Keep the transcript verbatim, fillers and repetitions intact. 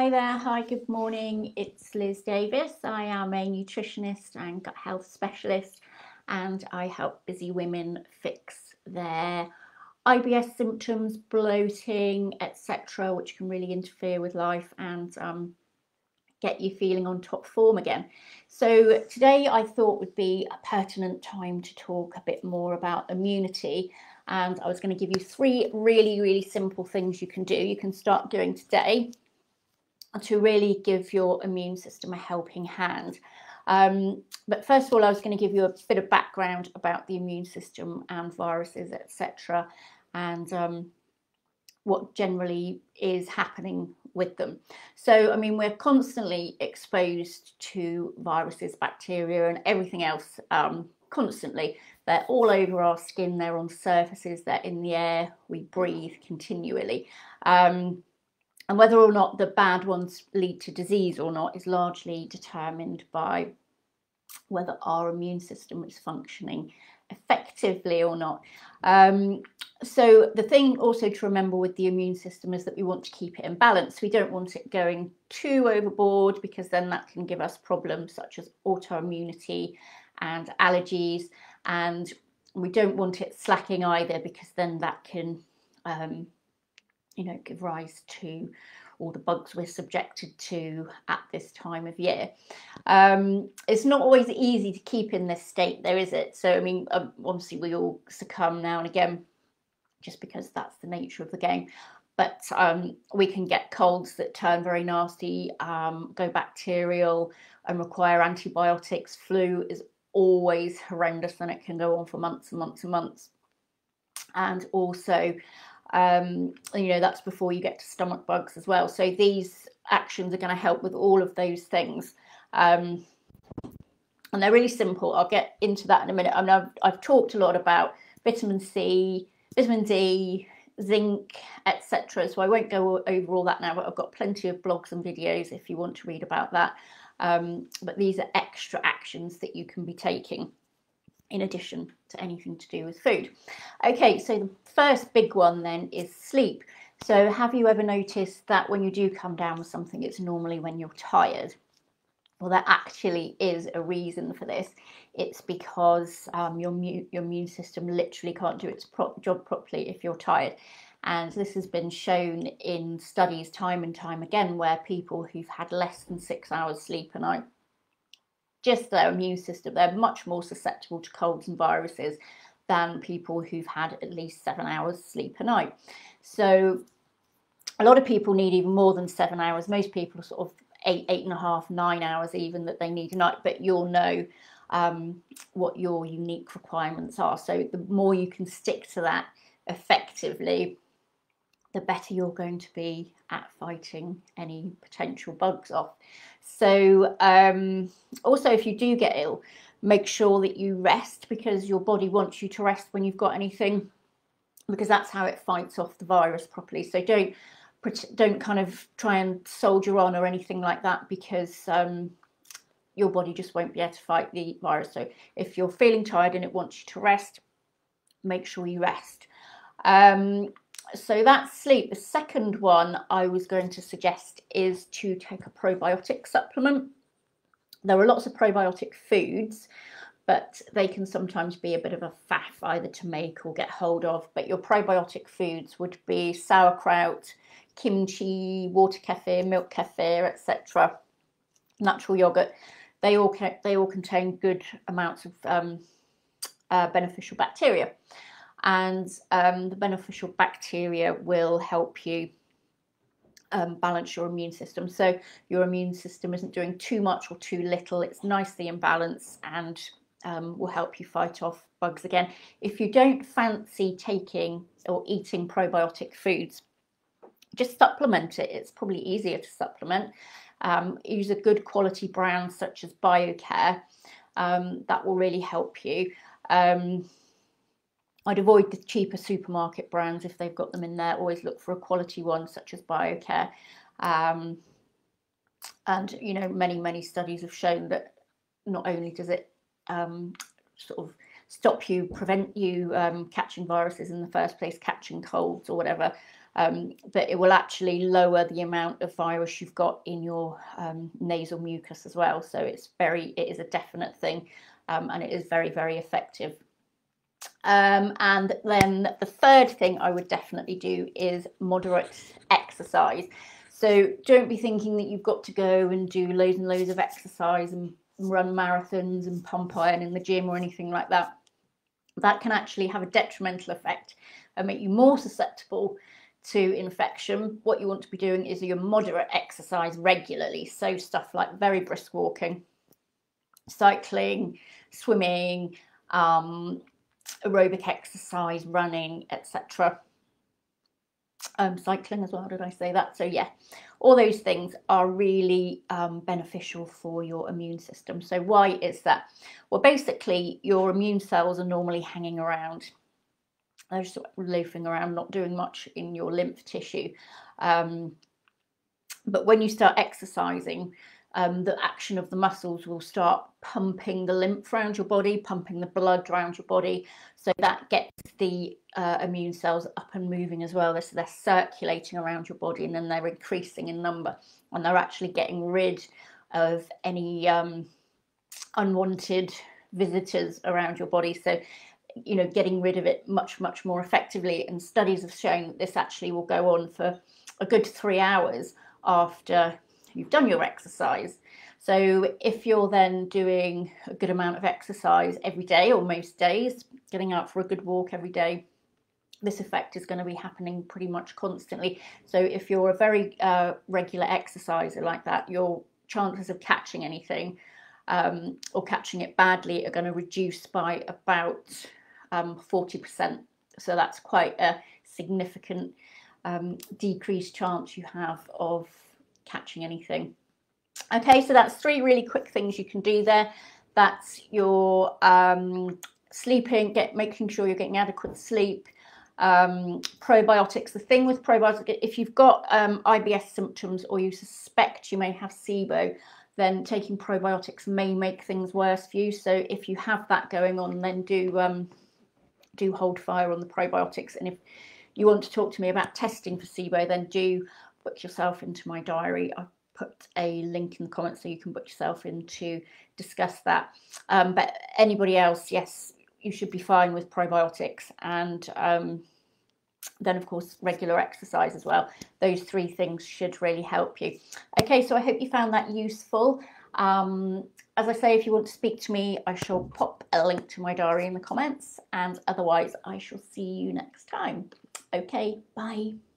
Hi there, hi, good morning. It's Liz Davis. I am a nutritionist and gut health specialist, and I help busy women fix their I B S symptoms, bloating, et cetera, which can really interfere with life and um, get you feeling on top form again. So today I thought would be a pertinent time to talk a bit more about immunity, and I was going to give you three really, really simple things you can do, you can start doing today to really give your immune system a helping hand. Um, but first of all, I was going to give you a bit of background about the immune system and viruses, et cetera, and um, what generally is happening with them. So, I mean, we're constantly exposed to viruses, bacteria, and everything else um, constantly. They're all over our skin, they're on surfaces, they're in the air, we breathe continually. Um, And whether or not the bad ones lead to disease or not is largely determined by whether our immune system is functioning effectively or not. Um, so the thing also to remember with the immune system is that we want to keep it in balance. We don't want it going too overboard, because then that can give us problems such as autoimmunity and allergies. And we don't want it slacking either, because then that can um, you know, give rise to all the bugs we're subjected to at this time of year. Um, it's not always easy to keep in this state, though, is it? So, I mean, obviously we all succumb now and again, just because that's the nature of the game. But um, we can get colds that turn very nasty, um, go bacterial and require antibiotics. Flu is always horrendous, and it can go on for months and months and months. And also, Um, you know, that's before you get to stomach bugs as well. So these actions are going to help with all of those things. Um, and they're really simple. I'll get into that in a minute. I mean, I've, I've talked a lot about vitamin C, vitamin D, zinc, et cetera. So I won't go over all that now, but I've got plenty of blogs and videos if you want to read about that. Um, but these are extra actions that you can be taking in addition to anything to do with food. Okay, so the first big one then is sleep. So have you ever noticed that when you do come down with something, it's normally when you're tired? Well, there actually is a reason for this. It's because um, your, your immune system literally can't do its prop job properly if you're tired. And this has been shown in studies time and time again, where people who've had less than six hours sleep a night, just their immune system, they're much more susceptible to colds and viruses than people who've had at least seven hours sleep a night. So a lot of people need even more than seven hours. Most people are sort of eight, eight and a half, nine hours even that they need a night, but you'll know um, what your unique requirements are. So the more you can stick to that effectively, the better you're going to be at fighting any potential bugs off. So um, also, if you do get ill, make sure that you rest, because your body wants you to rest when you've got anything, because that's how it fights off the virus properly. So don't don't kind of try and soldier on or anything like that, because um, your body just won't be able to fight the virus. So if you're feeling tired and it wants you to rest, make sure you rest. Um, So that's sleep. The second one I was going to suggest is to take a probiotic supplement. There are lots of probiotic foods, but they can sometimes be a bit of a faff either to make or get hold of. But your probiotic foods would be sauerkraut, kimchi, water kefir, milk kefir, et cetera, natural yogurt. They all can, they all contain good amounts of um, uh, beneficial bacteria. And um, the beneficial bacteria will help you um, balance your immune system. So your immune system isn't doing too much or too little. It's nicely in balance, and um, will help you fight off bugs again. If you don't fancy taking or eating probiotic foods, just supplement it. It's probably easier to supplement. Um, use a good quality brand such as BioCare. Um, that will really help you. Um, I'd avoid the cheaper supermarket brands if they've got them in there. Always look for a quality one such as BioCare. Um, and, you know, many, many studies have shown that not only does it um, sort of stop you, prevent you um, catching viruses in the first place, catching colds or whatever, um, but it will actually lower the amount of virus you've got in your um, nasal mucus as well. So it's very, it is a definite thing, um, and it is very, very effective. Um, and then the third thing I would definitely do is moderate exercise. So don't be thinking that you've got to go and do loads and loads of exercise and run marathons and pump iron in the gym or anything like that. That can actually have a detrimental effect and make you more susceptible to infection. What you want to be doing is your moderate exercise regularly. So stuff like very brisk walking, cycling, swimming, um, aerobic exercise, running, et cetera. Um, cycling as well, did I say that? So yeah, all those things are really um, beneficial for your immune system. So why is that? Well, basically your immune cells are normally hanging around. They're just loafing around, not doing much in your lymph tissue. Um, but when you start exercising, Um, the action of the muscles will start pumping the lymph around your body, pumping the blood around your body. So that gets the uh, immune cells up and moving as well. So they're circulating around your body, and then they're increasing in number, and they're actually getting rid of any um, unwanted visitors around your body. So, you know, getting rid of it much, much more effectively. And studies have shown that this actually will go on for a good three hours after you've done your exercise. So if you're then doing a good amount of exercise every day or most days, getting out for a good walk every day, this effect is going to be happening pretty much constantly. So if you're a very uh, regular exerciser like that, your chances of catching anything um, or catching it badly are going to reduce by about um, forty percent. So that's quite a significant um, decreased chance you have of catching anything. Okay, so that's three really quick things you can do there. That's your um, sleeping, get making sure you're getting adequate sleep, um, probiotics. The thing with probiotics, if you've got um, I B S symptoms or you suspect you may have SIBO, then taking probiotics may make things worse for you. So if you have that going on, then do um, do hold fire on the probiotics. And if you want to talk to me about testing for SIBO, then do book yourself into my diary. I've put a link in the comments so you can book yourself in to discuss that. Um, but anybody else, yes, you should be fine with probiotics, and um, then of course regular exercise as well. Those three things should really help you. Okay, so I hope you found that useful. Um, as I say, if you want to speak to me, I shall pop a link to my diary in the comments, and otherwise I shall see you next time. Okay, bye.